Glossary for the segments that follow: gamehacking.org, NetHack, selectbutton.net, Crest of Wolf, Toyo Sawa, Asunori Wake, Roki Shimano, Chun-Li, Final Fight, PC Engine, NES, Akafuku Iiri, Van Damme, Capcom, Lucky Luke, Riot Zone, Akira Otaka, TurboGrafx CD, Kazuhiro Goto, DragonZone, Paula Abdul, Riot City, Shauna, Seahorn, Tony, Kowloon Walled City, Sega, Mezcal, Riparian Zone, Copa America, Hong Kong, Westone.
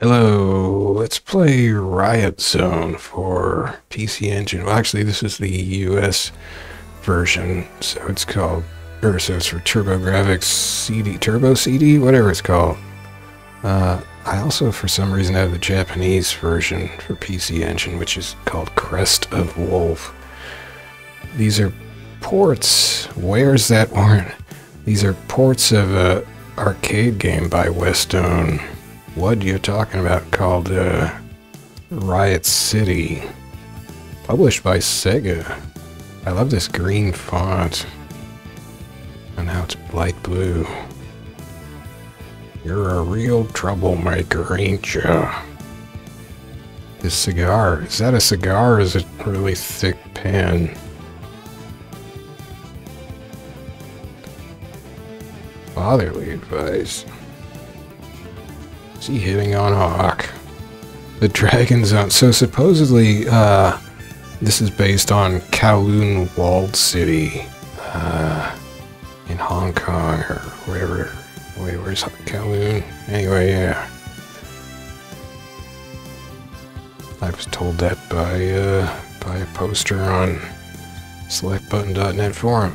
Hello, let's play Riot Zone for PC Engine. Well, actually, this is the US version, so it's called, or so it's for TurboGrafx CD, Turbo CD, whatever it's called. I also, for some reason, have the Japanese version for PC Engine, which is called Crest of Wolf. These are ports. Where's that one? These are ports of a arcade game by Westone. What you're talking about called Riot City, published by Sega. I love this green font, and now it's light blue. You're a real troublemaker, ain't ya? This cigar, is that a cigar or is it a really thick pen? Fatherly advice. He hitting on Hawk. The DragonZone. So supposedly, this is based on Kowloon Walled City in Hong Kong or wherever. Wait, where's Kowloon? Anyway, yeah. I was told that by a poster on selectbutton.net forum.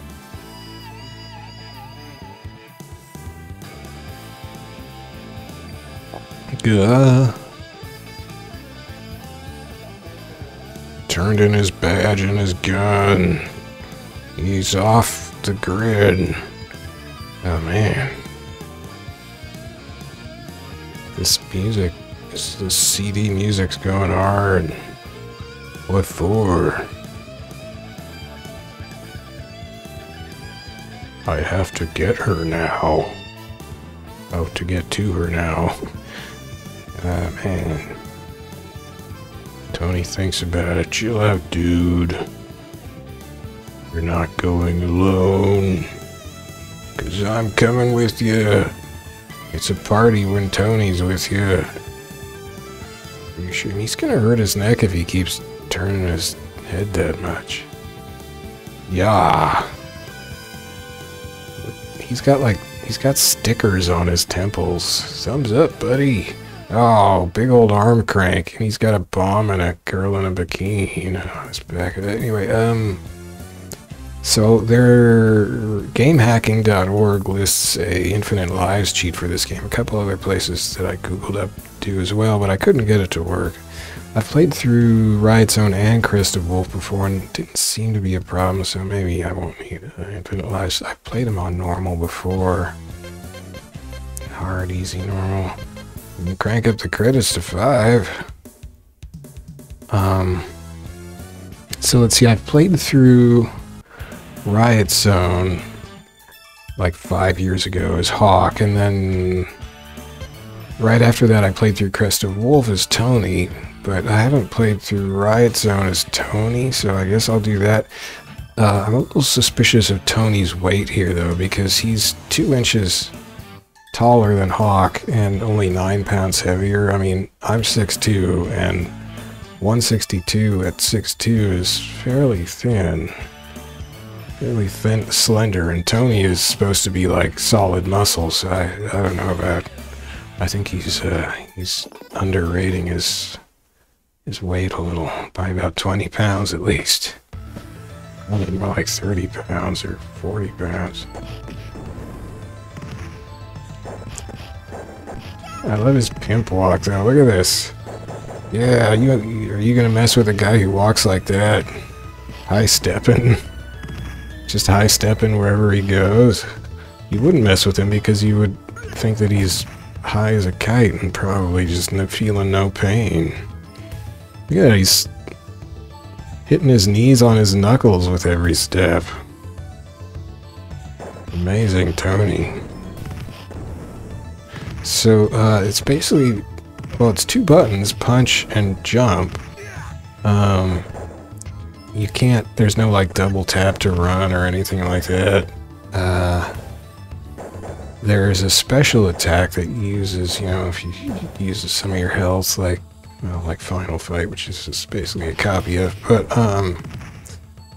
Turned in his badge and his gun. He's off the grid. Oh man. This music, this CD music's going hard. What for? I have to get her now. Oh, to get to her now. Man. Tony thinks about it. Chill out, dude. You're not going alone. 'Cause I'm coming with you. It's a party when Tony's with you. Are you sure? He's gonna hurt his neck if he keeps turning his head that much. Yeah. He's got like, he's got stickers on his temples. Thumbs up, buddy. Oh, big old arm crank. And he's got a bomb and a girl in a bikini on his back of it. Anyway, so their gamehacking.org lists a infinite lives cheat for this game. A couple other places that I googled up do as well, but I couldn't get it to work. I've played through Riot Zone and Crest of Wolf before and it didn't seem to be a problem, so maybe I won't need infinite lives. I've played them on normal before. Hard, easy, normal. Crank up the credits to 5. So let's see, I've played through Riot Zone like 5 years ago as Hawk, and then right after that I played through Crest of Wolf as Tony, but I haven't played through Riot Zone as Tony, so I guess I'll do that. I'm a little suspicious of Tony's weight here though, because he's 2 inches taller than Hawk and only 9 pounds heavier. I mean, I'm 6'2", and 162 at 6'2" is fairly thin, slender, and Tony is supposed to be like solid muscle, so I don't know about, I think he's underrating his weight a little, by about 20 pounds at least. Probably more like 30 pounds or 40 pounds. I love his pimp walk, though. Look at this. Yeah, are you gonna mess with a guy who walks like that? High-stepping. Just high-stepping wherever he goes. You wouldn't mess with him because you would think that he's high as a kite and probably just feeling no pain. Look at that, he's hitting his knees on his knuckles with every step. Amazing, Tony. So, it's basically, well, it's 2 buttons, punch and jump. You can't, there's no, like, double tap to run or anything like that. There is a special attack that uses, you know, if you use some of your health, like, well, like Final Fight, which is just basically a copy of, but,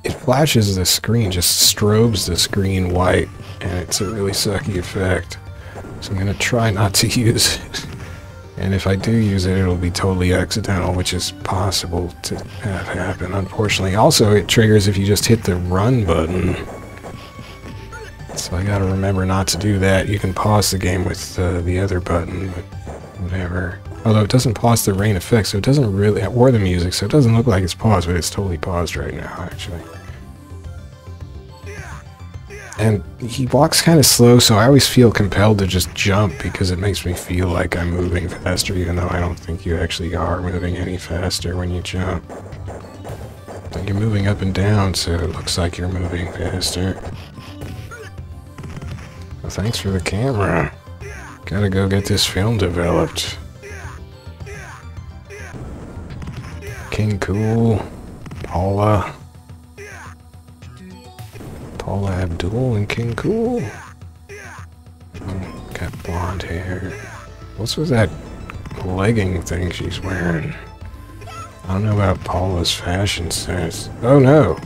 it flashes the screen, just strobes the screen white, and it's a really sucky effect. So I'm going to try not to use it. And if I do use it, it'll be totally accidental, which is possible to have happen, unfortunately. Also, it triggers if you just hit the run button. So I gotta remember not to do that. You can pause the game with the other button, but whatever. Although it doesn't pause the rain effect, so it doesn't really, or the music, so it doesn't look like it's paused, but it's totally paused right now, actually. And he walks kind of slow, so I always feel compelled to just jump because it makes me feel like I'm moving faster, even though I don't think you actually are moving any faster when you jump. But you're moving up and down, so it looks like you're moving faster. Well, thanks for the camera. Gotta go get this film developed. King Cool. Paula. Paula Abdul and King Cool. Oh, got blonde hair. What's with that legging thing she's wearing? I don't know about Paula's fashion sense. Oh no!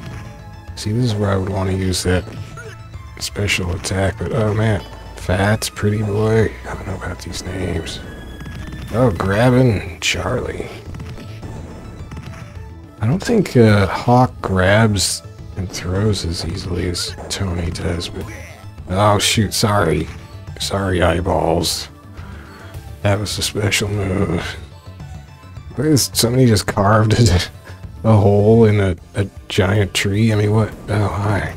See, this is where I would want to use that special attack, but oh man. Fats, Pretty Boy. I don't know about these names. Oh, Grabbin' Charlie. I don't think Hawk grabs and throws as easily as Tony does, but... Oh shoot, sorry. Sorry, eyeballs. That was a special move. Look at this, somebody just carved a hole in a giant tree. I mean, what? Oh, hi.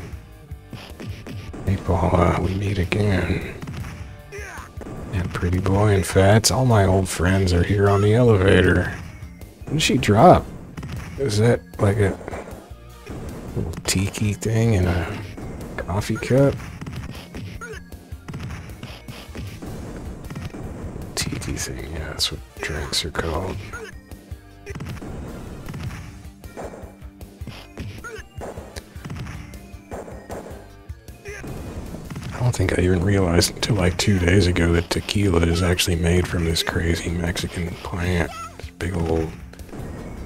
Hey, Paula, we meet again. And Pretty Boy and Fats, all my old friends are here on the elevator. What did she drop? Is that like a... little tiki thing in a coffee cup. Tiki thing, yeah, that's what drinks are called. I don't think I even realized until like 2 days ago that tequila is actually made from this crazy Mexican plant. This big old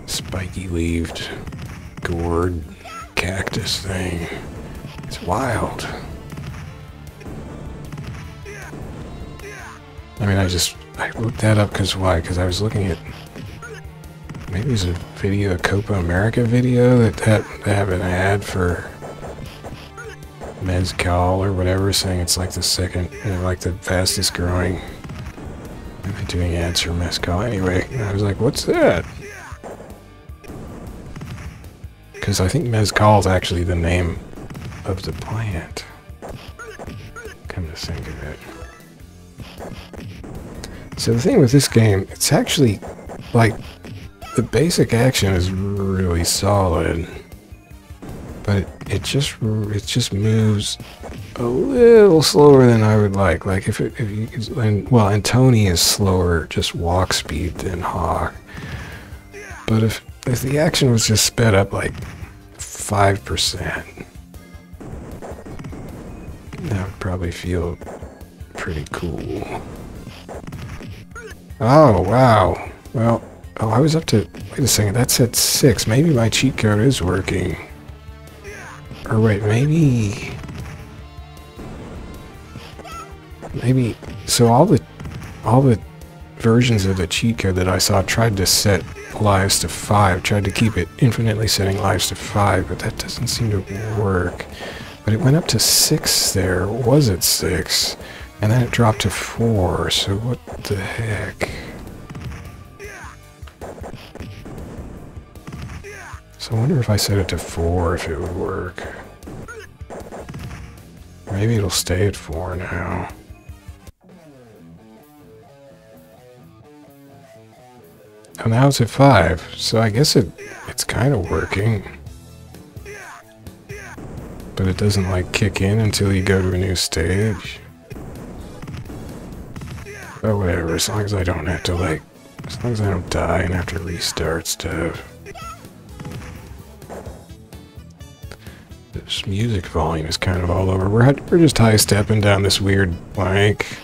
spiky-leaved gourd cactus thing. It's wild. I mean, I looked that up because why? Because I was looking at, maybe it was a video, a Copa America video that have an ad for Mezcal or whatever, saying it's like the second, you know, like the fastest growing. Am I doing ads for Mezcal anyway? And I was like, what's that? Because I think Mezcal is actually the name of the plant. Come to think of it. So the thing with this game, it's actually, like, the basic action is really solid. But it just moves a little slower than I would like. Like, and Tony is slower, just walk speed, than Hawk. But if the action was just sped up like 5%, that would probably feel pretty cool. Oh, wow. Well, oh, I was up to... Wait a second, that's at 6. Maybe my cheat code is working. Or wait, maybe... Maybe... So all the versions of the cheat code that I saw tried to set lives to 5, tried to keep it infinitely setting lives to 5, but that doesn't seem to work. But it went up to 6 there, was it 6? And then it dropped to 4, so what the heck? So I wonder if I set it to 4 if it would work. Maybe it'll stay at 4 now. And now it's at 5, so I guess it's kind of working. But it doesn't, like, kick in until you go to a new stage. But whatever, as long as I don't have to, like... As long as I don't die and have to restart stuff. This music volume is kind of all over. We're just high-stepping down this weird blank.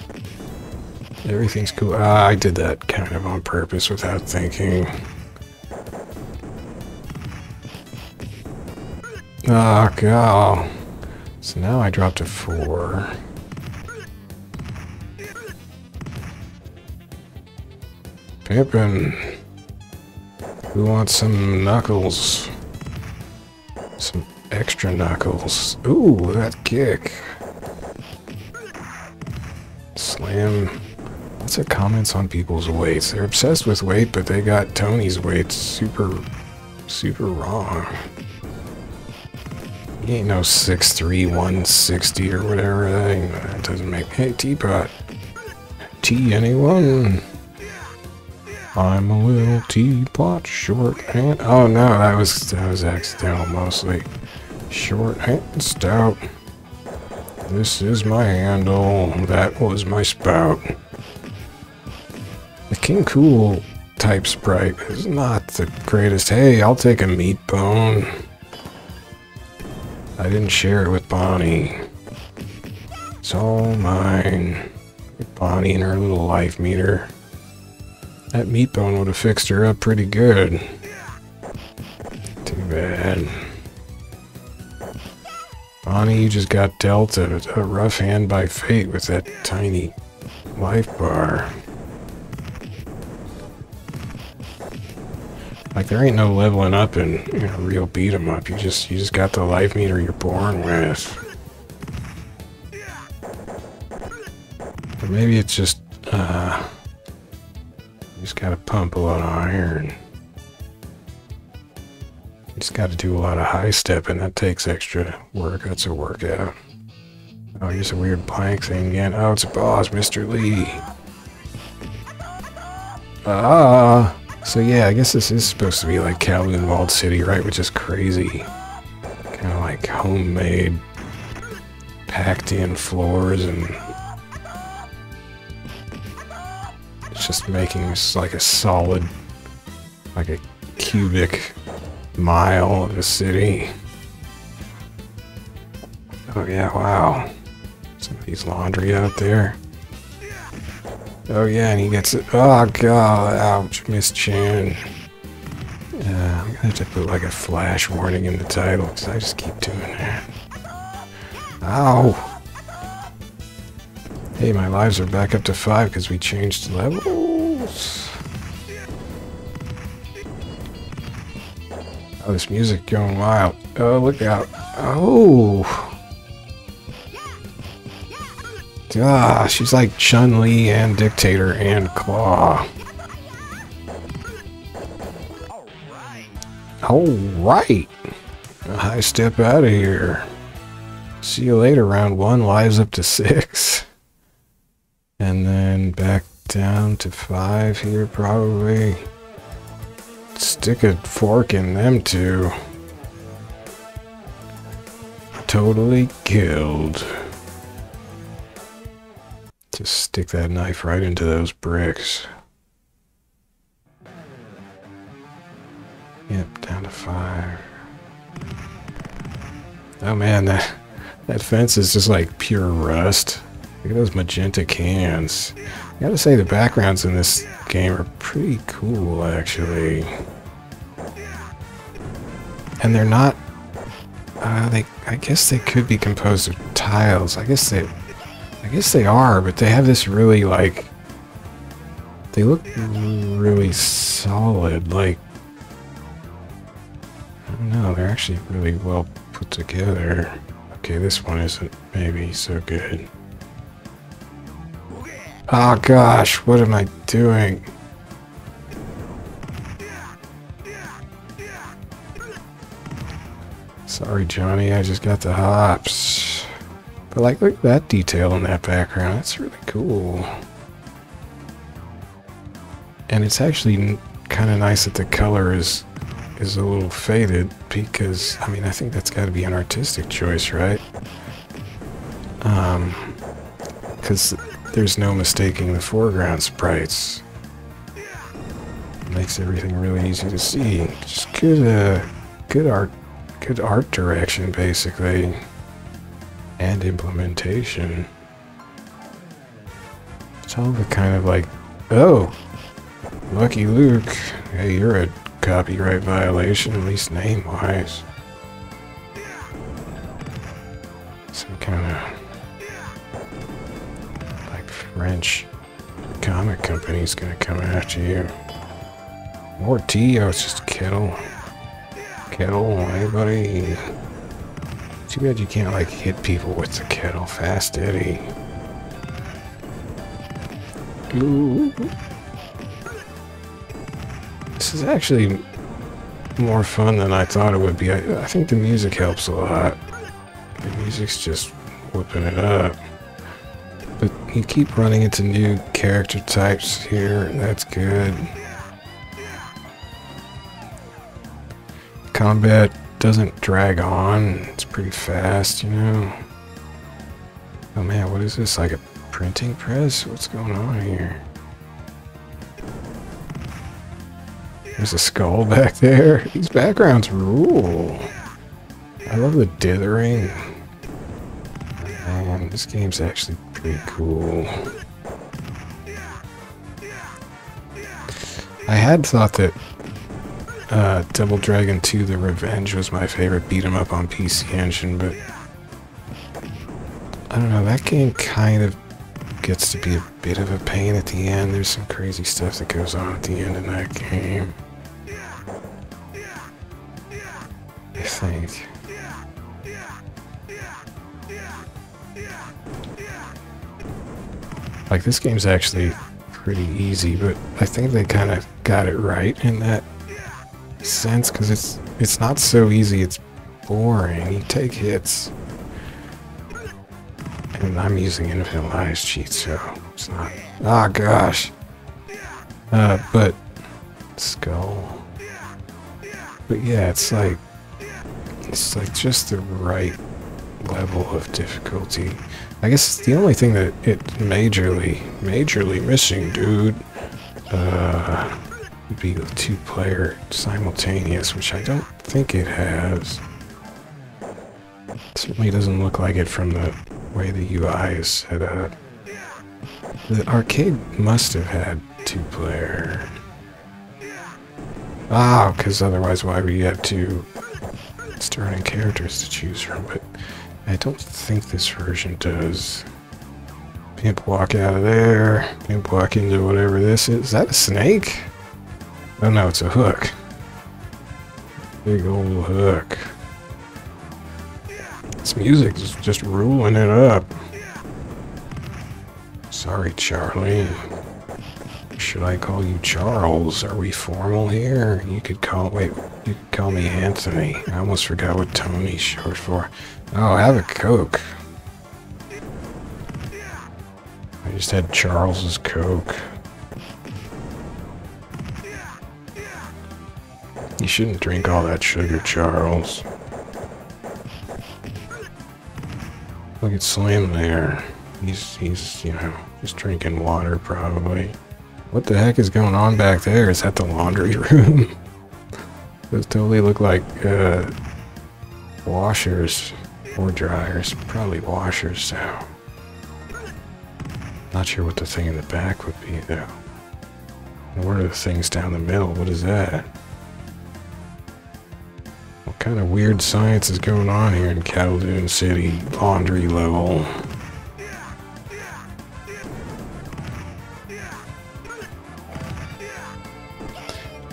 Everything's cool. Ah, I did that kind of on purpose without thinking. Ah, oh, God. So now I dropped to 4. Yep, and we want some knuckles. Some extra knuckles. Ooh, that kick. Slam. Lots of comments on people's weights. They're obsessed with weight, but they got Tony's weight super wrong. He ain't no 6'3", 160 or whatever. That doesn't make... Hey, teapot. Tea anyone? I'm a little teapot, short and... Oh no, that was accidental mostly. Short and stout. This is my handle. That was my spout. The King Cool type sprite is not the greatest. Hey, I'll take a meat bone. I didn't share it with Bonnie. It's all mine. Bonnie and her little life meter. That meat bone would have fixed her up pretty good. Too bad. Bonnie, you just got dealt a rough hand by fate with that tiny life bar. Like, there ain't no leveling up in, you know, real beat 'em up. You just got the life meter you're born with. Or maybe it's just, you just gotta pump a lot of iron. You just gotta do a lot of high stepping. That takes extra work. That's a workout. Oh, here's a weird blank thing again. Oh, it's a boss, Mr. Lee. Ah! So yeah, I guess this is supposed to be like Kowloon Walled City, right? Which is crazy. Kind of like homemade, packed in floors, and it's just making this like a solid, like a cubic mile of a city. Oh yeah, wow. Somebody's laundry out there. Oh yeah, and he gets it. Oh god, ouch, Miss Chan. I'm gonna have to put like a flash warning in the title, because I just keep doing that. Ow! Hey, my lives are back up to 5 because we changed levels. Oh, this music going wild. Oh, look out. Oh! Ah, she's like Chun-Li and Dictator and Claw. Alright! High step out of here. See you later, round 1, lives up to 6. And then back down to 5 here, probably. Stick a fork in them two. Totally killed. Just stick that knife right into those bricks. Yep, down to 5. Oh man, that fence is just like pure rust. Look at those magenta cans. I gotta say, the backgrounds in this game are pretty cool, actually. And they're not... I guess they could be composed of tiles. I guess they are, but they have this really, like, they look really solid, like, I don't know, they're actually really well put together. Okay, this one isn't maybe so good. Oh gosh, what am I doing? Sorry, Johnny, I just got the hops. But like, look at that detail in that background. That's really cool. And it's actually kind of nice that the color is a little faded, because, I mean, I think that's got to be an artistic choice, right? Because there's no mistaking the foreground sprites. It makes everything really easy to see. Just good art direction, basically. And implementation. It's all the kind of like, oh, Lucky Luke, hey, you're a copyright violation, at least name-wise. Some kind of like French comic company's gonna come after you. More tea? Oh, it's just kettle. Kettle, anybody? Too bad you can't, like, hit people with the kettle. Fast Eddie. Ooh. This is actually more fun than I thought it would be. I think the music helps a lot. The music's just whipping it up. But you keep running into new character types here, and that's good. Combat doesn't drag on. It's pretty fast, you know. Oh man, what is this? Like a printing press? What's going on here? There's a skull back there. These backgrounds rule. I love the dithering. Man, this game's actually pretty cool. I had thought that Double Dragon 2 The Revenge was my favorite beat-em-up on PC Engine, but I don't know, that game kind of gets to be a bit of a pain at the end. There's some crazy stuff that goes on at the end of that game, I think. Like, this game's actually pretty easy, but I think they kind of got it right in that sense, because it's not so easy, it's boring. You take hits, and I'm using infinite lives cheat, so it's not. Ah, oh, gosh. But skull. But yeah, it's like just the right level of difficulty. I guess it's the only thing that it's majorly missing, dude. Would be the two-player simultaneous, which I don't think it has. It certainly doesn't look like it from the way the UI is set up. The arcade must have had two-player. Ah, because otherwise why would you have two starting characters to choose from? But I don't think this version does. Pimp walk out of there. Pimp walk into whatever this is. Is that a snake? Oh no, it's a hook. Big old hook. This music is just ruling it up. Sorry, Charlie. Should I call you Charles? Are we formal here? You could call me Anthony. I almost forgot what Tony's short for. Oh, have a Coke. I just had Charles's Coke. You shouldn't drink all that sugar, Charles. Look at Slim there. He's you know, just drinking water probably. What the heck is going on back there? Is that the laundry room? Those totally look like washers or dryers. Probably washers, so. Not sure what the thing in the back would be though. And what are the things down the middle? What is that? What kind of weird science is going on here in Kowloon City laundry level?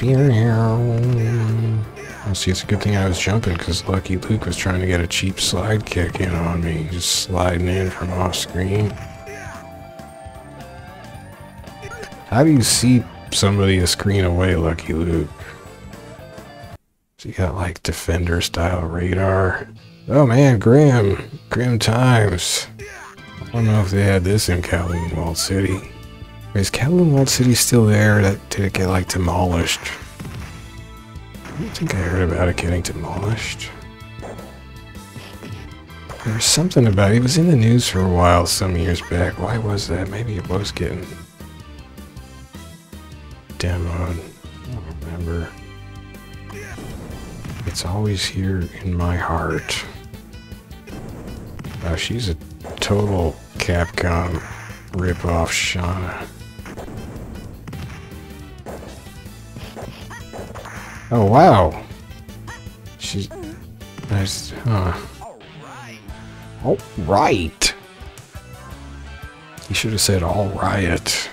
Well, see, it's a good thing I was jumping, because Lucky Luke was trying to get a cheap slide kick in on me. Just sliding in from off screen. How do you see somebody a screen away, Lucky Luke? So you got, like, defender-style radar. Oh, man, grim. Grim times. I don't know if they had this in Kowloon Walled City. Is Kowloon Walled City still there? Did it get, like, demolished? I don't think I heard about it getting demolished. There was something about it. It was in the news for a while some years back. Why was that? Maybe it was getting demoed. I don't remember. It's always here in my heart. Oh, she's a total Capcom ripoff, Shauna. Oh wow, she's nice, huh? All right. You should have said all riot.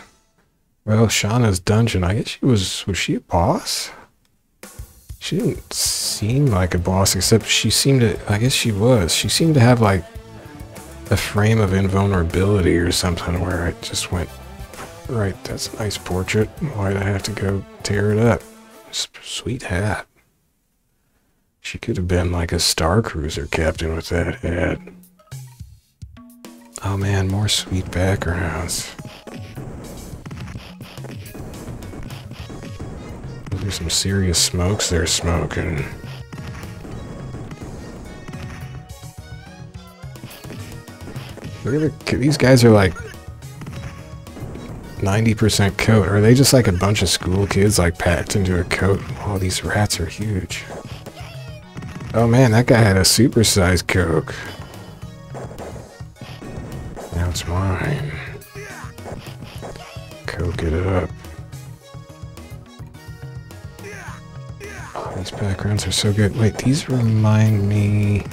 Well, Shauna's dungeon, I guess she was she a boss? She didn't seem like a boss, except she seemed to, I guess she was. She seemed to have like a frame of invulnerability or something where I just went, right, that's a nice portrait. Why'd I have to go tear it up? Sweet hat. She could have been like a Star Cruiser captain with that hat. Oh man, more sweet backgrounds. There's some serious smokes they're smoking. Look at the, these guys are like 90% coat. Are they just like a bunch of school kids like packed into a coat? Oh, these rats are huge. Oh man, that guy had a supersized Coke. Now it's mine. Coke it up. These backgrounds are so good. Wait, these remind me...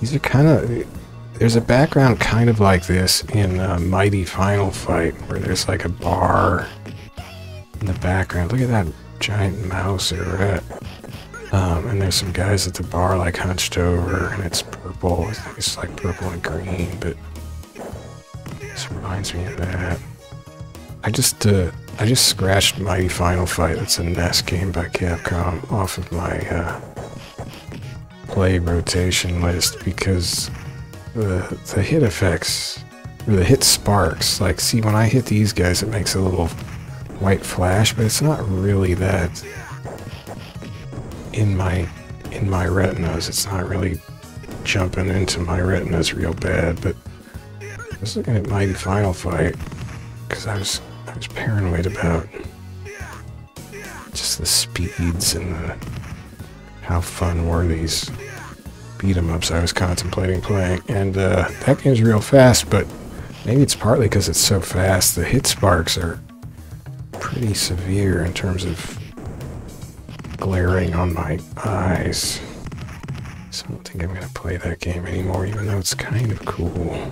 These are kind of... There's a background kind of like this in Mighty Final Fight, where there's like a bar in the background. Look at that giant mouse or rat. And there's some guys at the bar like hunched over, and it's purple. It's like purple and green, but this reminds me of that. I just scratched Mighty Final Fight. That's a NES game by Capcom off of my play rotation list because the hit effects, or the hit sparks, like see when I hit these guys it makes a little white flash, but it's not really that in my retinas. It's not really jumping into my retinas real bad, but I was looking at Mighty Final Fight because I was paranoid about just the speeds and the, how fun were these beat-em-ups I was contemplating playing. And that game's real fast, but maybe it's partly because it's so fast. The hit sparks are pretty severe in terms of glaring on my eyes. So I don't think I'm going to play that game anymore, even though it's kind of cool.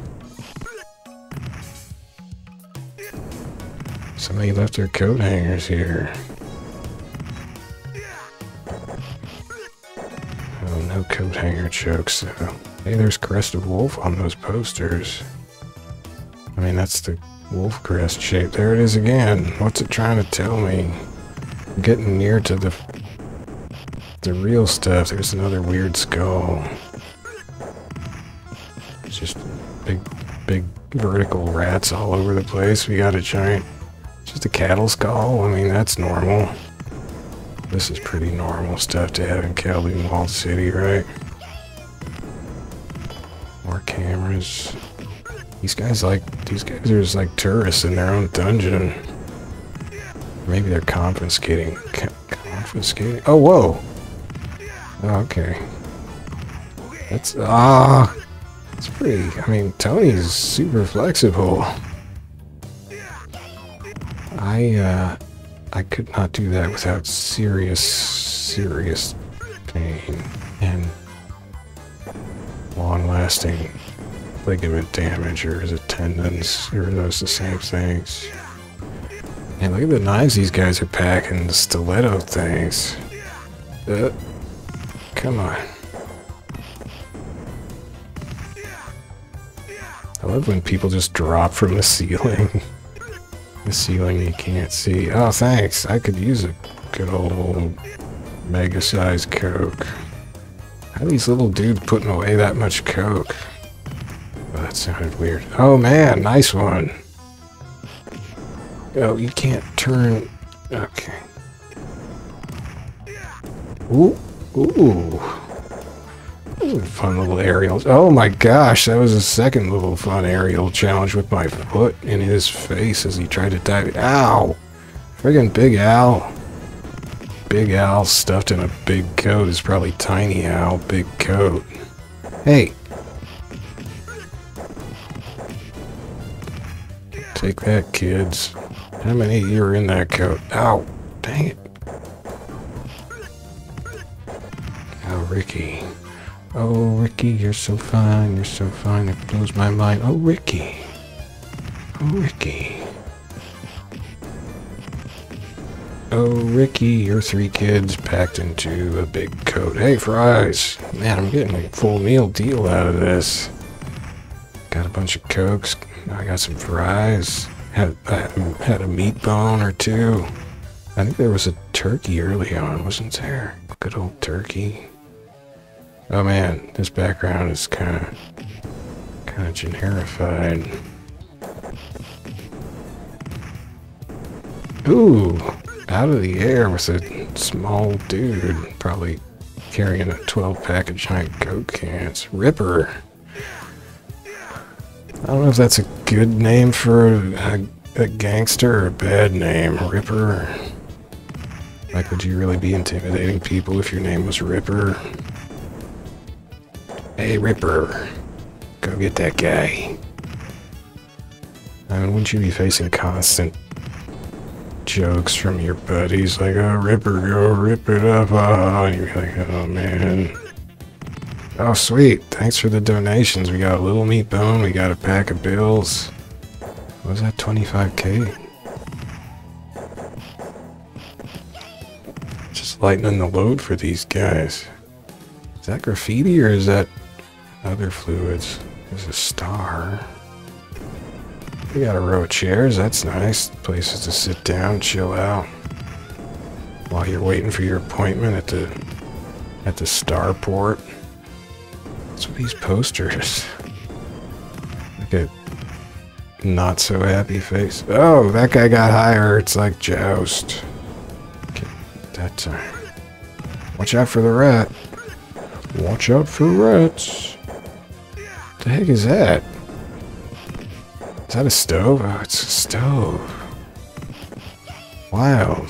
Somebody left their coat hangers here. Oh, no coat hanger jokes, though. Hey, there's Crest of Wolf on those posters. I mean, that's the wolf crest shape. There it is again. What's it trying to tell me? I'm getting near to the real stuff. There's another weird skull. It's just big vertical rats all over the place. We got a giant... Just a cattle skull? I mean, that's normal. This is pretty normal stuff to have in Kowloon Walled City, right? More cameras. These guys are just like tourists in their own dungeon. Maybe they're confiscating. Confiscating? Oh, whoa! Oh, okay. That's, it's pretty, I mean, Tony's super flexible. I could not do that without serious pain and long-lasting ligament damage, or is it tendons, or are those the same things? And look at the knives these guys are packing, the stiletto things. Come on. I love when people just drop from the ceiling. The ceiling you can't see. Oh, thanks. I could use a good old mega-sized Coke. How are these little dudes putting away that much Coke? Well, that sounded weird. Oh, man. Nice one. Oh, you can't turn... Okay. Ooh. Ooh. Fun little aerial. Oh my gosh, that was a second little fun aerial challenge with my foot in his face as he tried to dive. Ow! Friggin' Big Al. Big Al stuffed in a big coat is probably Tiny Al, big coat. Hey! Take that, kids. How many of you are in that coat? Ow! Dang it. Ow, Ricky. Oh, Ricky, you're so fine, it blows my mind. Oh, Ricky. Oh, Ricky. Oh, Ricky, your three kids packed into a big coat. Hey, fries! Man, I'm getting a full meal deal out of this. Got a bunch of Cokes. I got some fries. Had a meat bone or two. I think there was a turkey early on, wasn't there? Good old turkey. Oh man, this background is kind of generified. Ooh, out of the air with a small dude, probably carrying a 12-pack of giant Coke cans. Ripper. I don't know if that's a good name for a gangster or a bad name. Ripper. Like, would you really be intimidating people if your name was Ripper? Hey, Ripper. Go get that guy. I mean, wouldn't you be facing constant jokes from your buddies? Like, oh, Ripper, go rip it up. Oh, and you'd be like, oh, man. Oh, sweet. Thanks for the donations. We got a little meat bone. We got a pack of bills. What was that, 25K? Just lightening the load for these guys. Is that graffiti or is that other fluids? There's a star. We got a row of chairs. That's nice. Places to sit down, chill out. While you're waiting for your appointment at the starport. What's with these posters? Like a not so happy face. Oh, that guy got higher. It's like Joust. Okay, that time. Watch out for the rat. Watch out for rats. What the heck is that? Is that a stove? Oh, it's a stove. Wild.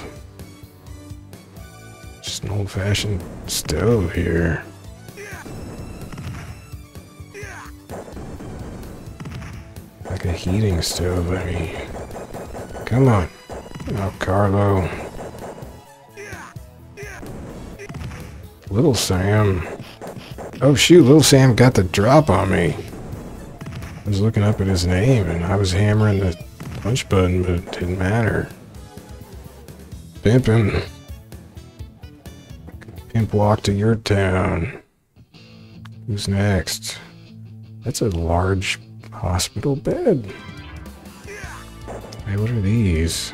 Just an old-fashioned stove here. Like a heating stove, I mean. Come on. Oh, Carlo. Little Sam. Oh shoot, Little Sam got the drop on me. I was looking up at his name and I was hammering the punch button, but it didn't matter. Pimpin'. Pimp walk to your town. Who's next? That's a large hospital bed. Hey, what are these?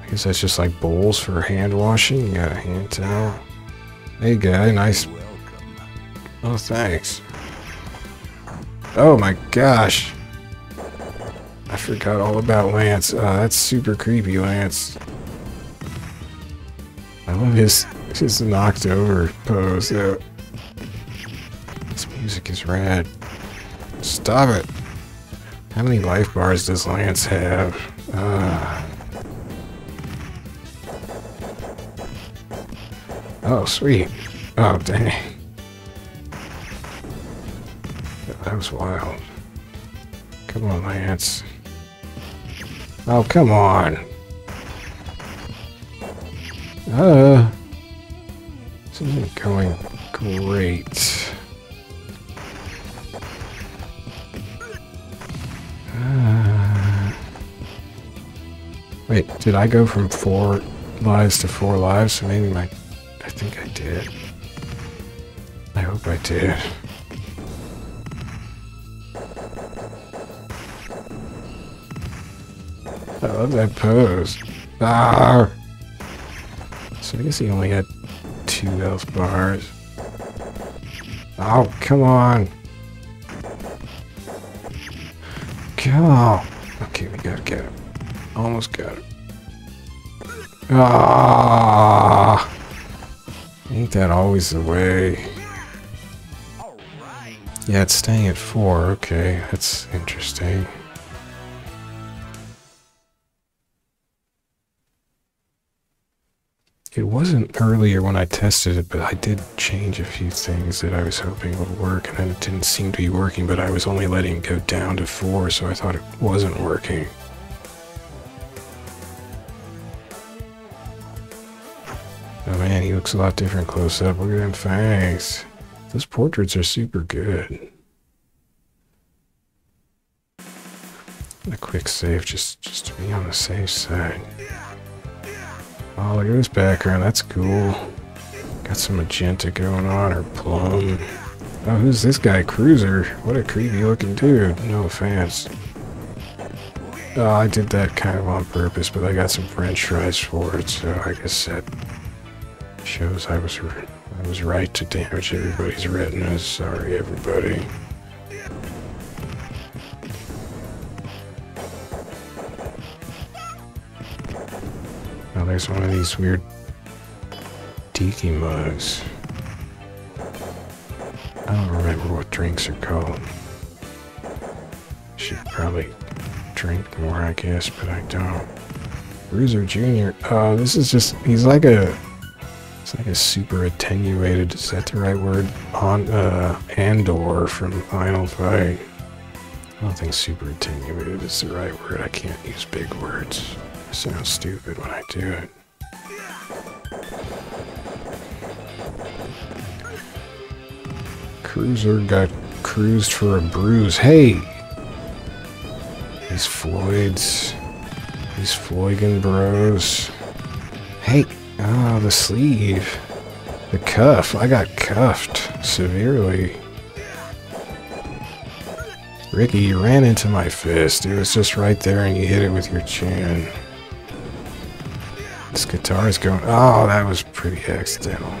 I guess that's just like bowls for hand washing. You got a hand towel. Hey guy, nice. Oh, thanks. Oh my gosh. I forgot all about Lance. That's super creepy, Lance. I love his knocked over pose. This music is rad. Stop it. How many life bars does Lance have? Oh, sweet. Oh, dang. That was wild. Come on, Lance. Oh, come on. This isn't going great. Wait, did I go from 4 lives to 4 lives? So maybe my... I think I did. I hope I did. I love that pose. Ah! So I guess he only had 2 health bars. Oh, come on! Come on! Okay, we gotta get him. Almost got him. Ah! Ain't that always the way? Yeah, it's staying at 4. Okay, that's interesting. It wasn't earlier when I tested it, but I did change a few things that I was hoping would work, and then it didn't seem to be working, but I was only letting it go down to 4, so I thought it wasn't working. Oh man, he looks a lot different close up. Look at them fangs. Those portraits are super good. A quick save just to be on the safe side. Oh, look at this background. That's cool. Got some magenta going on, or plum. Oh, who's this guy? Cruiser. What a creepy looking dude. No offense. Oh, I did that kind of on purpose, but I got some french fries for it, so I guess that shows I was right to damage everybody's retinas. Sorry, everybody. Oh, there's one of these weird tiki mugs. I don't remember what drinks are called. Should probably drink more, I guess, but I don't. Bruiser Jr. Oh, this is just, he's like a, it's like a super attenuated, is that the right word? On, Andor from Final Fight. I don't think super attenuated is the right word. I can't use big words. I sound stupid when I do it. Cruiser got cruised for a bruise. Hey! These Floyds. These Floygan bros. Hey! Ah, oh, the sleeve. The cuff. I got cuffed. Severely. Ricky, you ran into my fist. It was just right there and you hit it with your chin. This guitar is going... Oh, that was pretty accidental.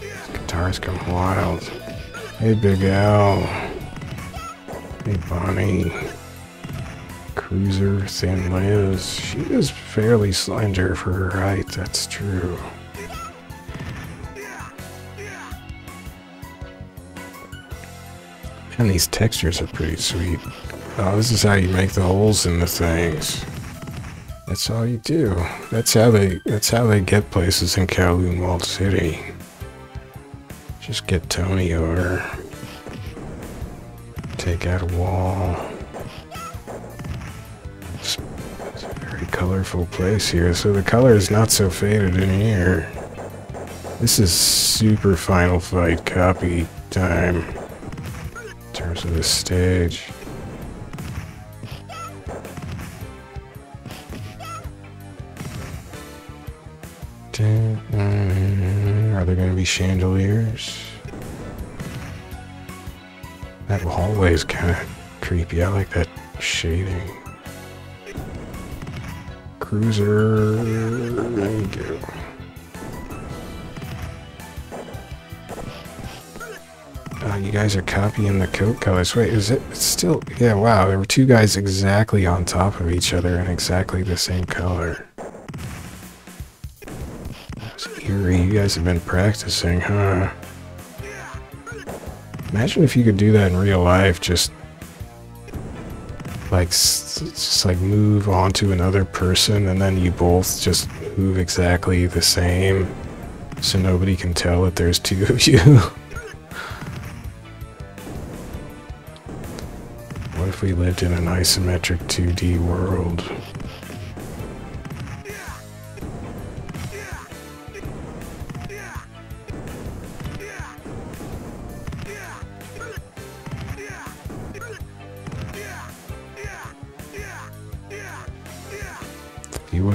This guitar is going wild. Hey, Big Al. Hey, Bonnie. Cruiser, Thin Liz. She is fairly slender for her height, that's true. And these textures are pretty sweet. Oh, this is how you make the holes in the things. That's all you do. That's how they get places in Kowloon Walled City. Just get Tony over. Take out a wall. It's a very colorful place here, so the color is not so faded in here. This is super Final Fight copy time in terms of the stage. Are there going to be chandeliers? That hallway is kind of creepy. I like that shading. Cruiser. There you go. You guys are copying the coat colors. Wait, is it still... Yeah, wow. There were two guys exactly on top of each other and exactly the same color. You guys have been practicing, huh? Imagine if you could do that in real life, just like move on to another person and then you both just move exactly the same so nobody can tell that there's two of you. What if we lived in an isometric 2D world?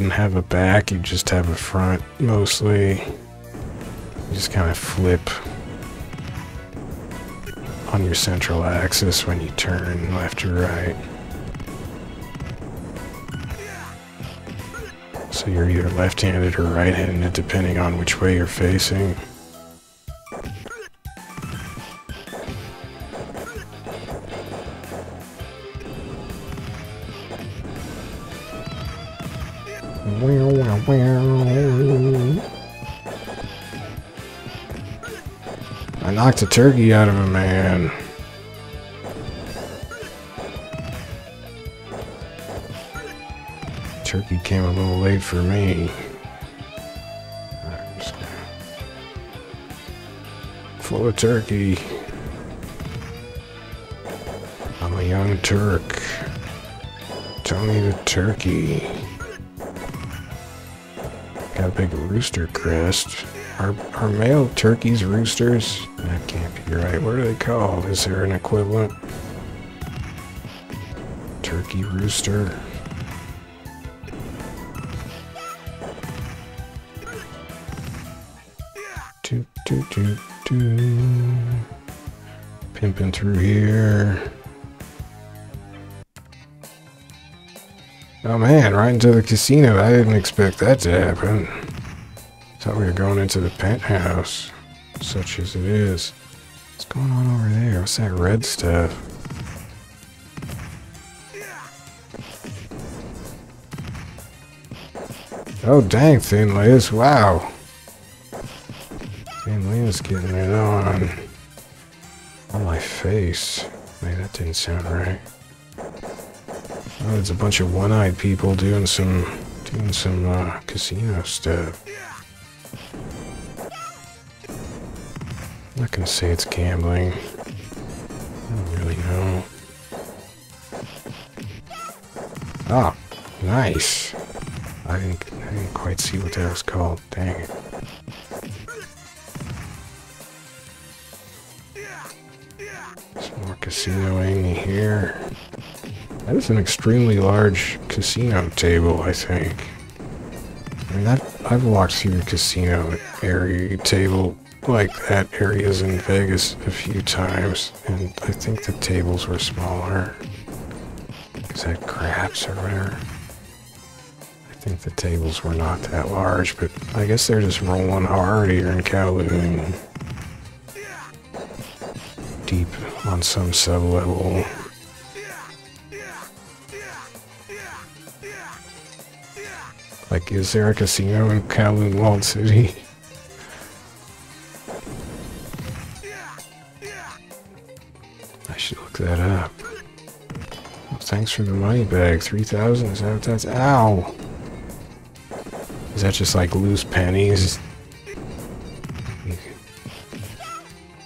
Have a back, you just have a front mostly. You just kind of flip on your central axis when you turn left or right. So you're either left-handed or right-handed depending on which way you're facing. I knocked a turkey out of a man. Turkey came a little late for me. I'm just gonna... Full of turkey. I'm a young Turk. Tony the Turkey. Got a big rooster crest. Are male turkeys roosters? That can't be right. What are they called? Is there an equivalent? Turkey rooster. Pimping through here. Oh man, right into the casino. I didn't expect that to happen. Thought we were going into the penthouse, such as it is. What's going on over there? What's that red stuff? Oh dang, Thin Liz, wow. Thin Liz getting it on my face. Man, that didn't sound right. Oh, there's a bunch of one-eyed people doing some casino stuff. I'm not gonna say it's gambling. I don't really know. Ah, oh, nice. I didn't quite see what that was called. Dang it. Some more casinoing here. That is an extremely large casino table, I think. I mean, I've walked through the casino area table like that areas in Vegas a few times, and I think the tables were smaller. Is that craps or whatever? I think the tables were not that large, but I guess they're just rolling hard here in Kowloon. Deep on some sub-level. Like, is there a casino in Kowloon Walled City? I should look that up. Well, thanks for the money bag. 3,000, is that what that's? Ow! Is that just like loose pennies?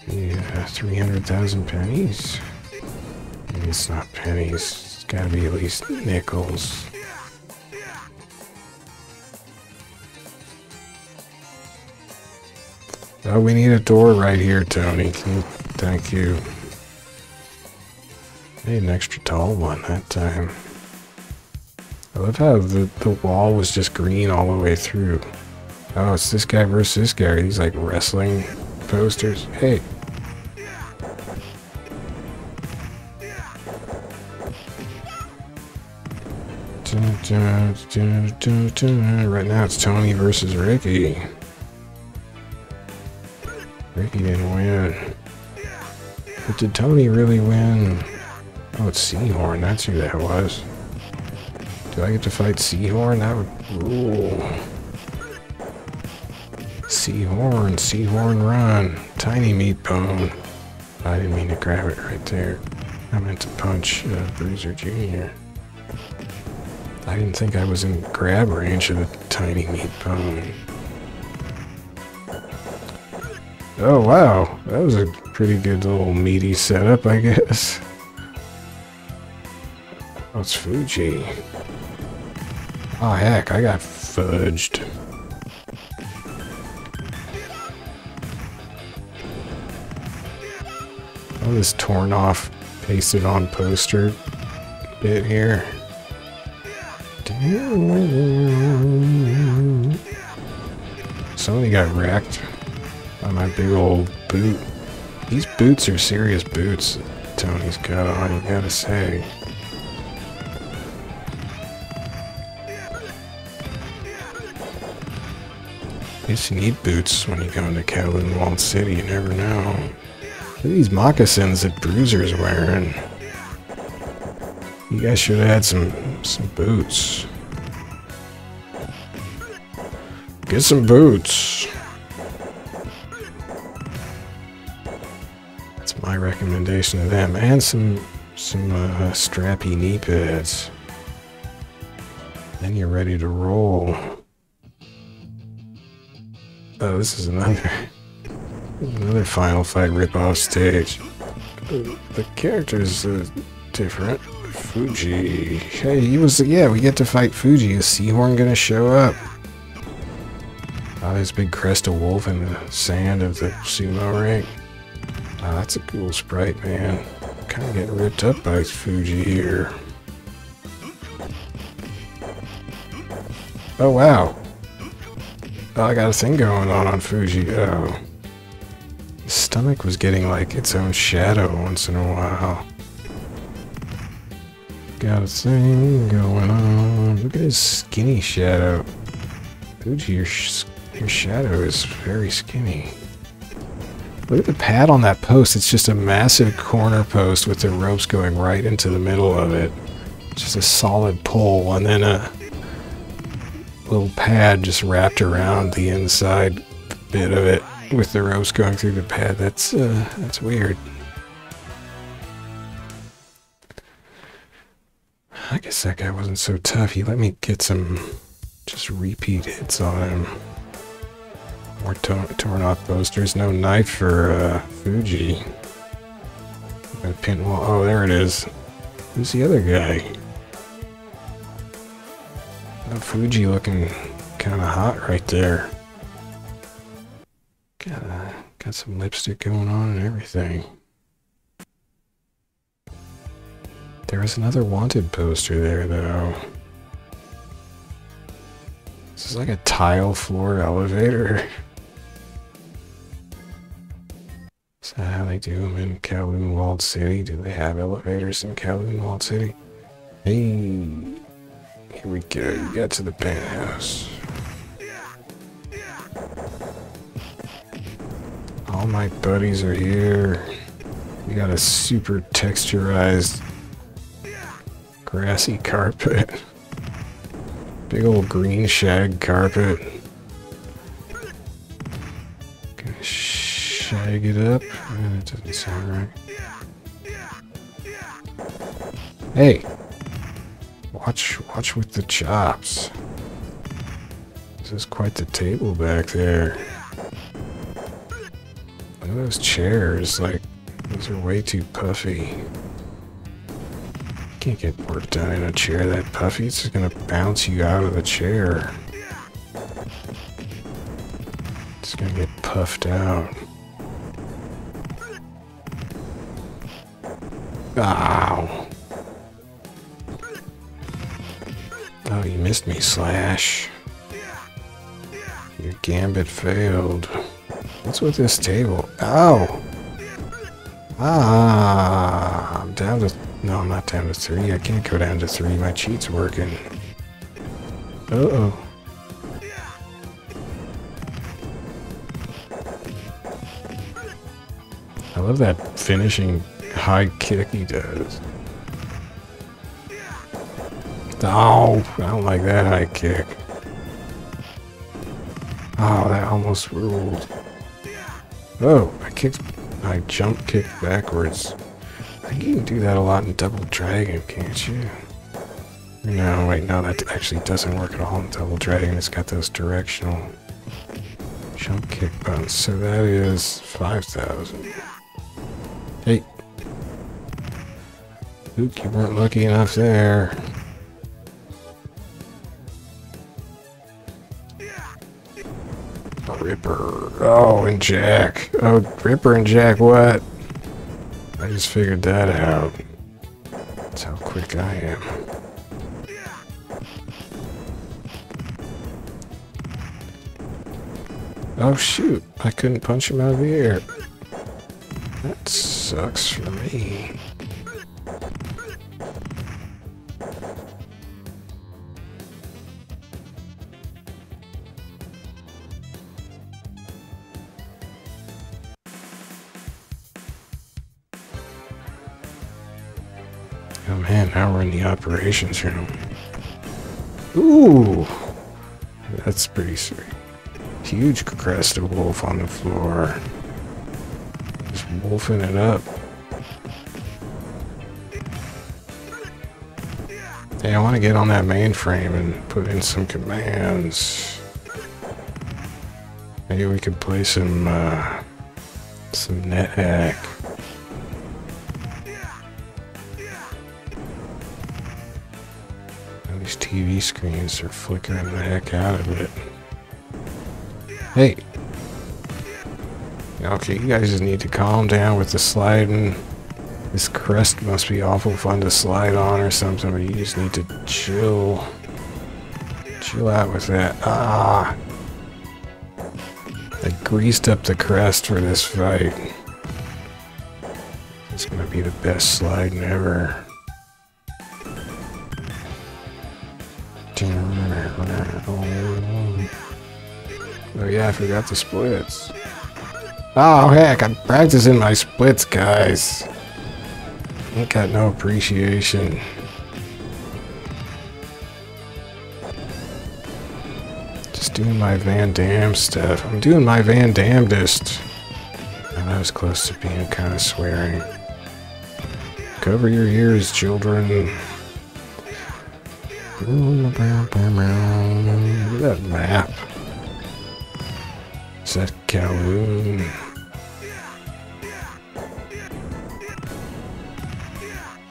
Yeah, 300,000 pennies? Maybe it's not pennies. It's gotta be at least nickels. Oh, we need a door right here, Tony. Thank you. I need an extra tall one that time. I love how the wall was just green all the way through. Oh, it's this guy versus this guy. Are these like wrestling posters? Hey. Right now it's Tony versus Ricky. Ricky didn't win. But did Tony really win? Oh, it's Seahorn. That's who that was. Do I get to fight Seahorn? That would rule. Seahorn, Seahorn run. Tiny meat bone. I didn't mean to grab it right there. I meant to punch Bruiser Jr. I didn't think I was in grab range of the tiny meat bone. Oh wow, that was a pretty good little meaty setup, I guess. Oh, it's Fuji. Oh heck, I got fudged. Oh, this torn off, pasted on poster bit here. Somebody got wrecked by my big old boot. These boots are serious boots that Tony's got on, I gotta say. You need boots when you go into Kowloon Walled City, you never know. Look at these moccasins that Bruiser's wearing. You guys should have had some boots. Get some boots! That's my recommendation to them. And some strappy knee pads. Then you're ready to roll. Oh, this is another Final Fight rip-off stage. The characters are different. Fuji. Hey, he was... Yeah, we get to fight Fuji. Is Seahorn gonna show up? Oh, this big Crest of Wolf in the sand of the sumo ring. Oh, that's a cool sprite, man. Kinda getting ripped up by Fuji here. Oh, wow. Oh, I got a thing going on Fuji. Oh. stomach was getting like its own shadow once in a while. Got a thing going on. Look at his skinny shadow. Dude, your shadow is very skinny. Look at the pad on that post. It's just a massive corner post with the ropes going right into the middle of it. Just a solid pull, and then a little pad just wrapped around the inside bit of it with the ropes going through the pad. That's weird. I guess that guy wasn't so tough. He let me get some just repeat hits on him. More torn off posters. No knife for Fuji. That pinwall. Oh, there it is. Who's the other guy? Oh, Fuji looking kind of hot right there. Got some lipstick going on and everything. There was another wanted poster there, though. This is like a tile floor elevator. Is that how they do them in Kowloon Walled City? Do they have elevators in Kowloon Walled City? Hey! Here we go, you got to the penthouse. All my buddies are here. We got a super texturized grassy carpet. Big old green shag carpet. Gonna shag it up. That doesn't sound right. Hey! Watch with the chops. This is quite the table back there. Look at those chairs, like, those are way too puffy. Can't get work done in a chair that puffy. It's just gonna bounce you out of the chair. It's gonna get puffed out. Ow! Oh, you missed me, Slash. Your gambit failed. What's with this table? Ow! Ah! I'm down to... No, I'm not down to 3. I can't go down to 3. My cheat's working. Uh-oh. I love that finishing high kick he does. Oh, I don't like that high kick. Oh, that almost ruled. Oh, I jump kicked backwards. You can do that a lot in Double Dragon, can't you? No, wait, no, that actually doesn't work at all in Double Dragon. It's got those directional jump kick buttons. So that is 5,000. Hey. Luke, you weren't lucky enough there. Ripper. Oh, and Jack. Oh, Ripper and Jack, what? I just figured that out. That's how quick I am. Oh shoot, I couldn't punch him out of the air. That sucks for me. Now we're in the operations room. Ooh! That's pretty sweet. Huge Crest of Wolf on the floor. Just wolfing it up. Hey, I want to get on that mainframe and put in some commands. Maybe we could play some NetHack. TV screens are flickering the heck out of it. Hey! Okay, you guys just need to calm down with the sliding. This crest must be awful fun to slide on or something, but you just need to chill. Chill out with that. Ah! I greased up the crest for this fight. It's gonna be the best slide ever. Oh yeah, I forgot the splits. Oh heck, I'm practicing my splits, guys. Ain't got no appreciation. Just doing my Van Damme stuff. I'm doing my Van Damme-dest. And I was close to being kind of swearing. Cover your ears, children. Look at that map. Is that Kowloon?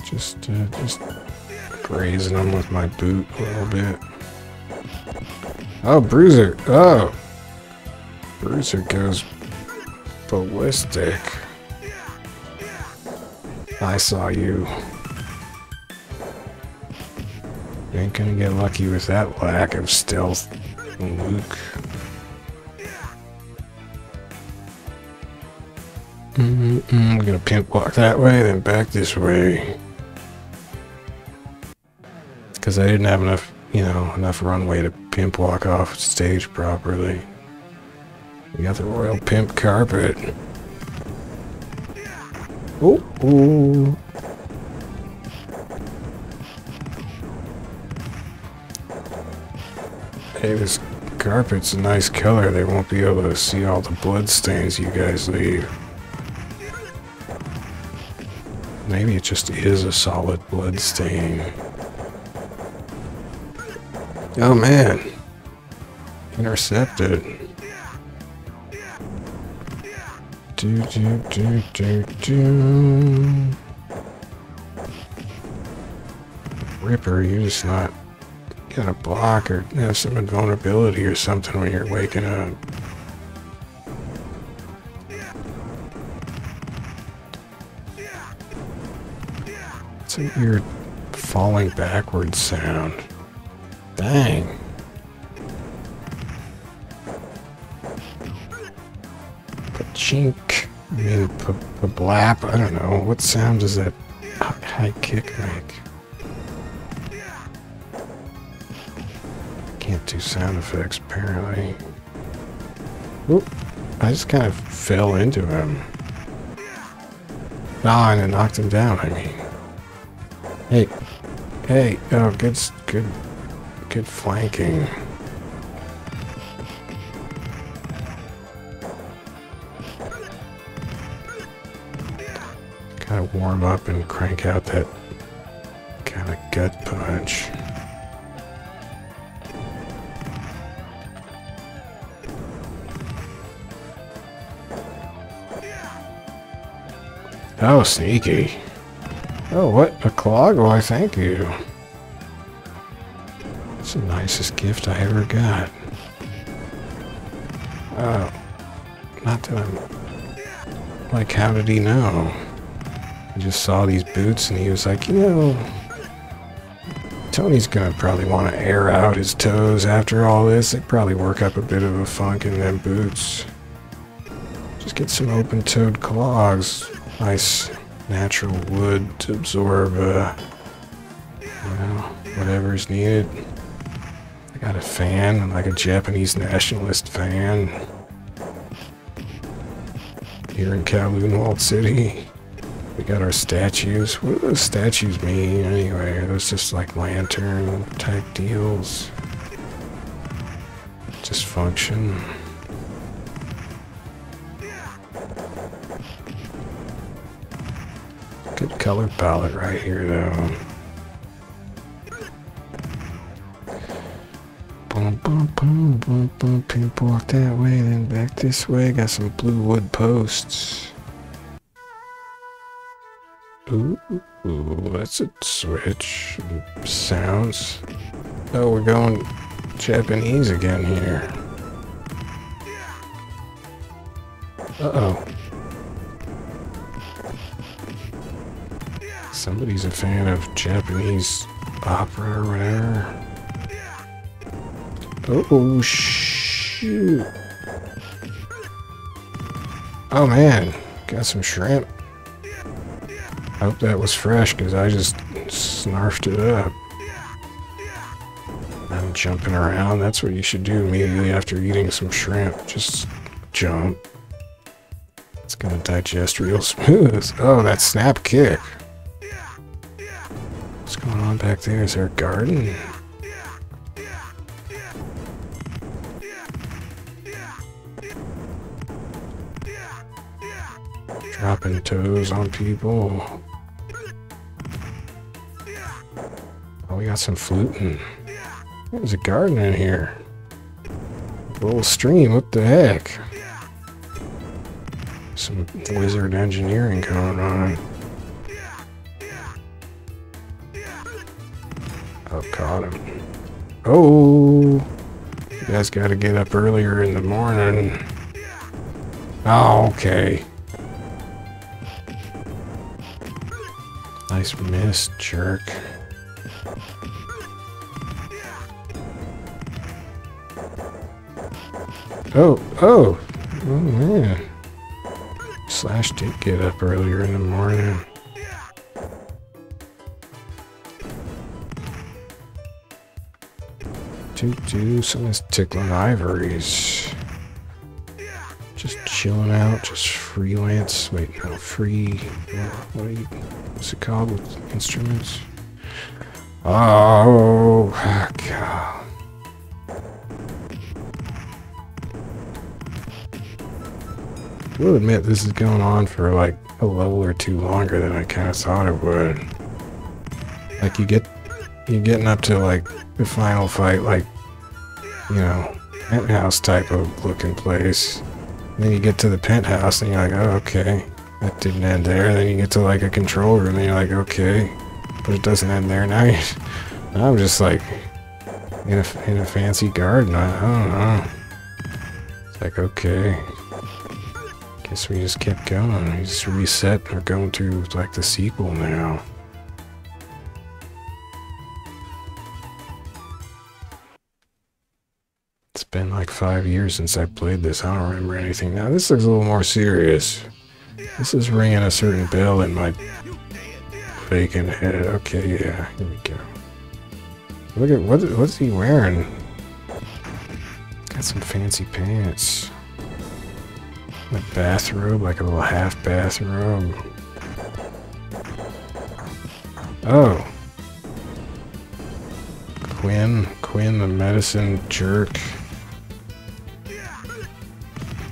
Just grazing them with my boot a little bit. Oh, Bruiser! Oh! Bruiser goes ballistic. I saw you. Ain't gonna get lucky with that lack of stealth, Luke. I'm gonna pimp walk that way, then back this way. Because I didn't have enough, you know, enough runway to pimp walk off stage properly. We got the Royal Pimp Carpet. Oh, oh. Hey, this carpet's a nice color. They won't be able to see all the blood stains you guys leave. Maybe it just is a solid blood stain. Oh man. Intercepted. Do do do do do. Ripper, you're just not gonna block or have some invulnerability or something when you're waking up. It's a weird falling backwards sound. Dang. Pachink. I mean, pa-blap. I don't know. What sound does that high kick make? Can't do sound effects, apparently. Oop. I just kind of fell into him. Ah, and it knocked him down, I mean. Hey. Hey. Oh, good flanking. Kind of warm up and crank out that kind of gut punch. Oh, sneaky. Oh, what a clog. Why, thank you. It's the nicest gift I ever got. Oh. Not that I'm... Like, how did he know? I just saw these boots and he was like, you know... Tony's gonna probably want to air out his toes after all this. They probably work up a bit of a funk in them boots. Just get some open-toed clogs. Nice... natural wood to absorb, well, whatever's needed. I got a fan, like a Japanese nationalist fan. Here in Kowloon Walled City, we got our statues. What do those statues mean, anyway? Are those just like lantern-type deals? Just function. Good color palette right here, though. Boom, boom, boom, boom, boom. People walk that way, then back this way. Got some blue wood posts. Ooh, ooh, that's a switch. Sounds. Oh, we're going Japanese again here. Uh-oh. Somebody's a fan of Japanese opera or whatever. Oh, shoot. Oh, man. Got some shrimp. I hope that was fresh, because I just snarfed it up. I'm jumping around. That's what you should do immediately after eating some shrimp. Just jump. It's going to digest real smooth. Oh, that snap kick. What's going on back there? Is there a garden? Dropping toes on people. Oh, we got some fluting. There's a garden in here. A little stream, what the heck? Some wizard engineering going on. Oh, caught him. Oh! You guys gotta get up earlier in the morning. Oh, okay. Nice miss, jerk. Oh, oh, oh man. Slash did get up earlier in the morning. Toot-toot, someone's tickling ivories. Just chilling out, just freelance. Wait, no, free. What are you, what's it called with instruments? Oh, God. I will admit this is going on for like a level or two longer than I kind of thought it would. Like you're getting up to like the final fight, like, you know, penthouse type of looking place. And then you get to the penthouse and you're like, oh, okay, that didn't end there. And then you get to like a control room and you're like, okay, but it doesn't end there. Now, now I'm just like in a fancy garden. I don't know. It's like, okay. Guess we just kept going. We just reset. We're going to like the sequel now. It's been like 5 years since I played this. I don't remember anything. Now this looks a little more serious. This is ringing a certain bell in my vacant head. Okay, yeah, here we go. Look at what's he wearing? Got some fancy pants. A bathrobe, like a little half bathrobe. Oh. Quinn the medicine jerk.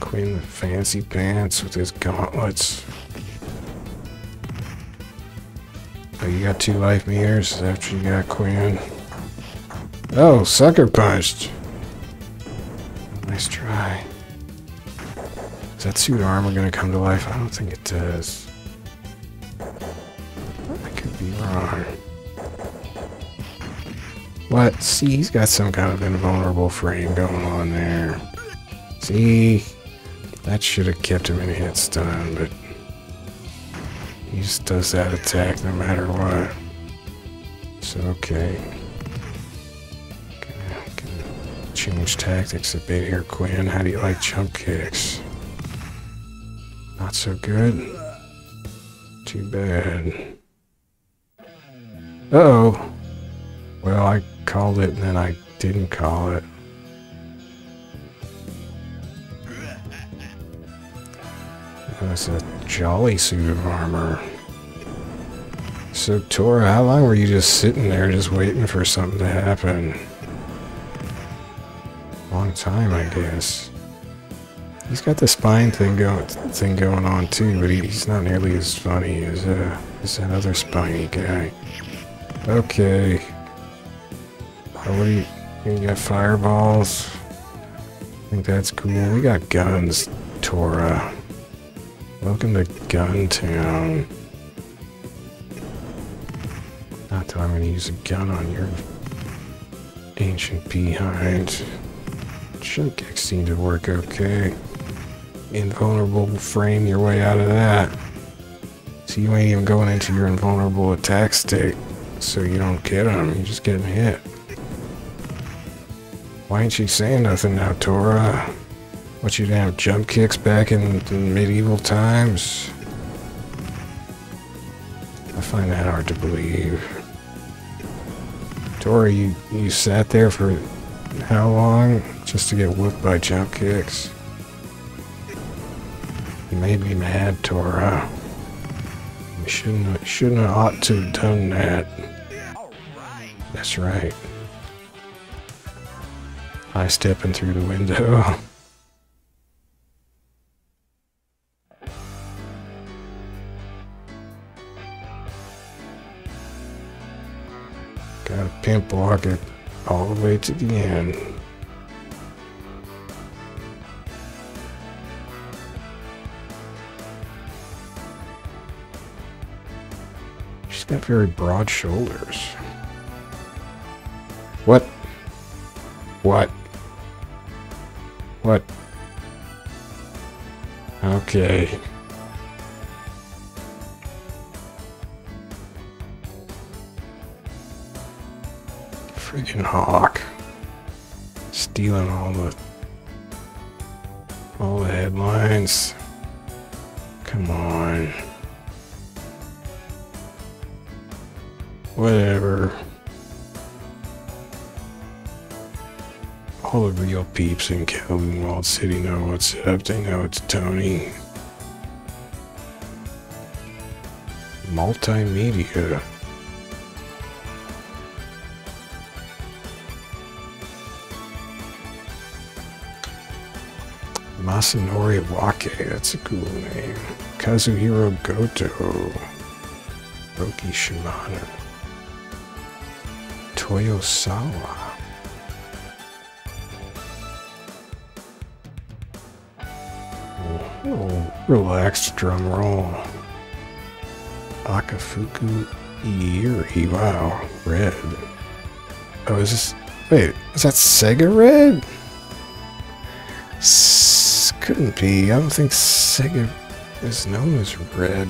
Quinn the fancy pants with his gauntlets. Oh, you got 2 life meters after you got Quinn. Oh, sucker punched. Nice try. Is that suit armor going to come to life? I don't think it does. I could be wrong. What? See, he's got some kind of invulnerable frame going on there. See? That should have kept him in a hit stun, but he just does that attack no matter what. So, okay. Gonna change tactics a bit here, Quinn. How do you like jump kicks? Not so good. Too bad. Uh-oh. Well, I called it and then I didn't call it. That's a jolly suit of armor. So, Tora, how long were you just sitting there just waiting for something to happen? Long time, I guess. He's got the spine thing going on too, but he's not nearly as funny as that other spiny guy. Okay. Oh, what do you got? Fireballs? I think that's cool. We got guns, Tora. Welcome to Gun Town. Not that I'm gonna use a gun on your ancient behind. Shun kicks seem to work okay. Invulnerable frame your way out of that. So you ain't even going into your invulnerable attack state, so you don't get him, you're just getting hit. Why ain't she saying nothing now, Tora? What, you didn't have jump kicks back in medieval times? I find that hard to believe. Tori, you sat there for how long just to get whooped by jump kicks? You made me mad, Tora. You shouldn't have ought to have done that. That's right. I stepping through the window. Gotta pimp block it all the way to the end. She's got very broad shoulders. What? What? What? Okay. Freaking hawk. Stealing all the headlines. Come on. Whatever. All the real peeps in Kowloon Walled City know what's up. They know it's Tony. Multimedia. Asunori Wake, that's a cool name. Kazuhiro Goto. Roki Shimano. Toyo Sawa. Relaxed drum roll. Akafuku Iiri. Wow, red. Oh, is this? Wait, is that Sega red? Couldn't be. I don't think Sega was known as red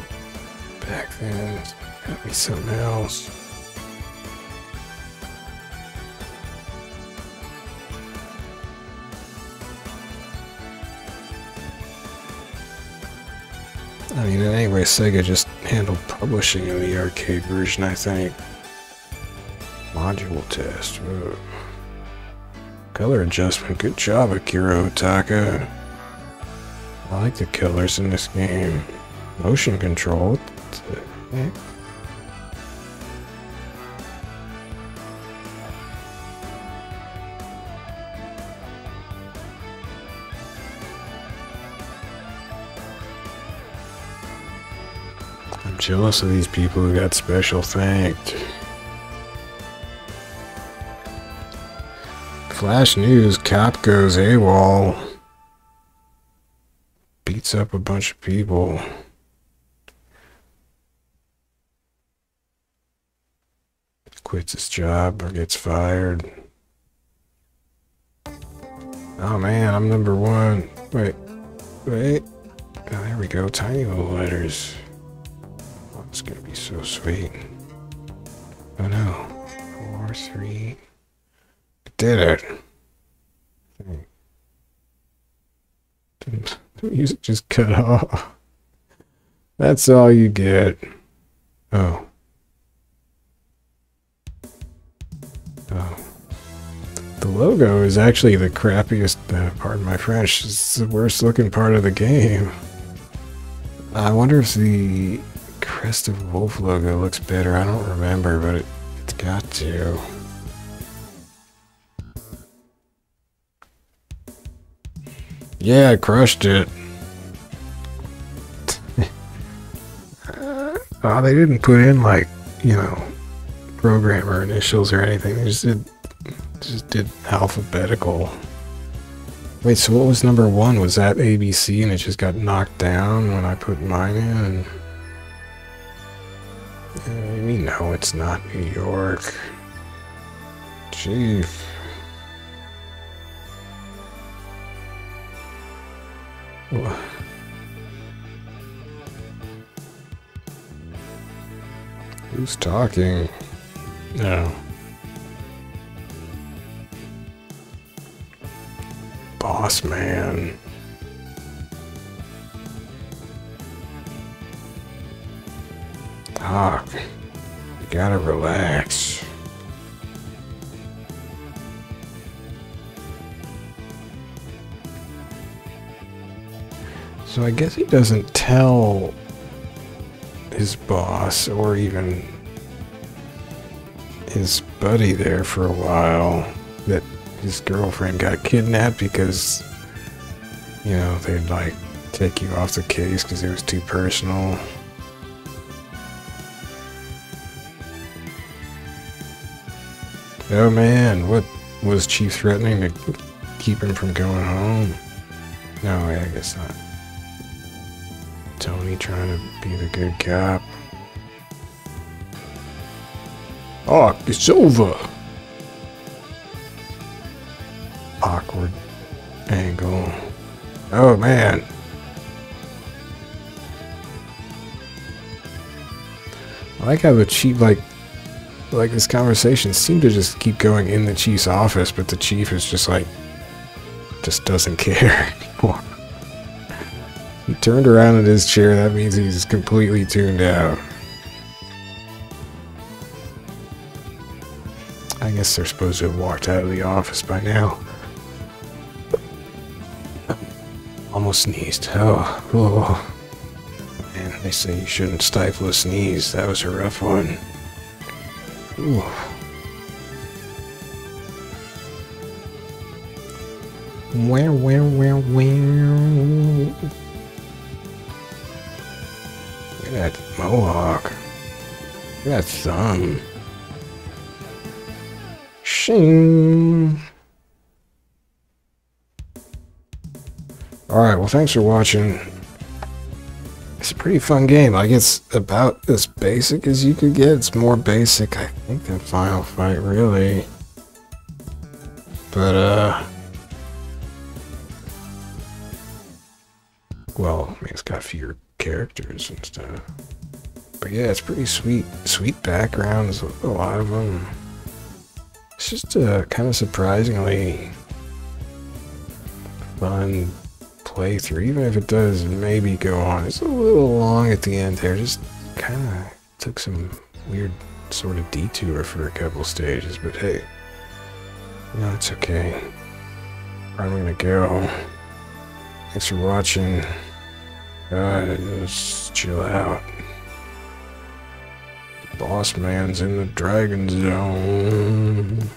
back then. It's gotta be something else. I mean, in any way, Sega just handled publishing in the arcade version, I think. Module test. Whoa. Color adjustment. Good job, Akira Otaka. I like the colors in this game. Motion control. What the heck? Jealous of these people who got special thanked. Flash news, cop goes AWOL. Beats up a bunch of people. Quits his job or gets fired. Oh man, I'm number one. Wait. Oh, there we go, tiny little letters. It's gonna be so sweet. Oh no. 4, 3. I did it. The music just cut off. That's all you get. Oh. Oh. The logo is actually the crappiest, pardon my French, it's the worst looking part of the game. I wonder if the Crest of Wolf logo looks better. I don't remember, but it's got to. Yeah, I crushed it. Oh, they didn't put in, like, you know, programmer initials or anything. They just did alphabetical. Wait, so what was number one? Was that ABC and it just got knocked down when I put mine in? We know it's not New York. Chief. What? Who's talking? No. Boss man. talk. You gotta relax. So I guess he doesn't tell his boss or even his buddy there for a while that his girlfriend got kidnapped because, you know, they'd like take you off the case because it was too personal. Oh man, what was Chief threatening to keep him from going home? No, I guess not. Tony trying to be the good cop. Oh, it's over! Awkward angle. Oh man! I like how the Chief, like this conversation seemed to just keep going in the Chief's office, but the Chief is just like, just doesn't care anymore. He turned around in his chair, that means he's completely tuned out. I guess they're supposed to have walked out of the office by now. Almost sneezed. Oh, oh. Man, they say you shouldn't stifle a sneeze. That was a rough one. Ooh. Wow, wow, wow, wow. Look at that mohawk. Look at that thumb. Shing. Alright, well, thanks for watching. It's a pretty fun game. Like, it's about as basic as you could get. It's more basic, I think, than Final Fight, really. But, well, I mean, it's got fewer characters and stuff. But yeah, it's pretty sweet. Sweet backgrounds, a lot of them. It's just a kind of surprisingly fun playthrough, even if it does maybe go on. It's a little long at the end there. Just kind of took some weird sort of detour for a couple stages, but hey, no, it's okay. I'm gonna go. Thanks for watching. Just chill out. The boss man's in the DragonZone.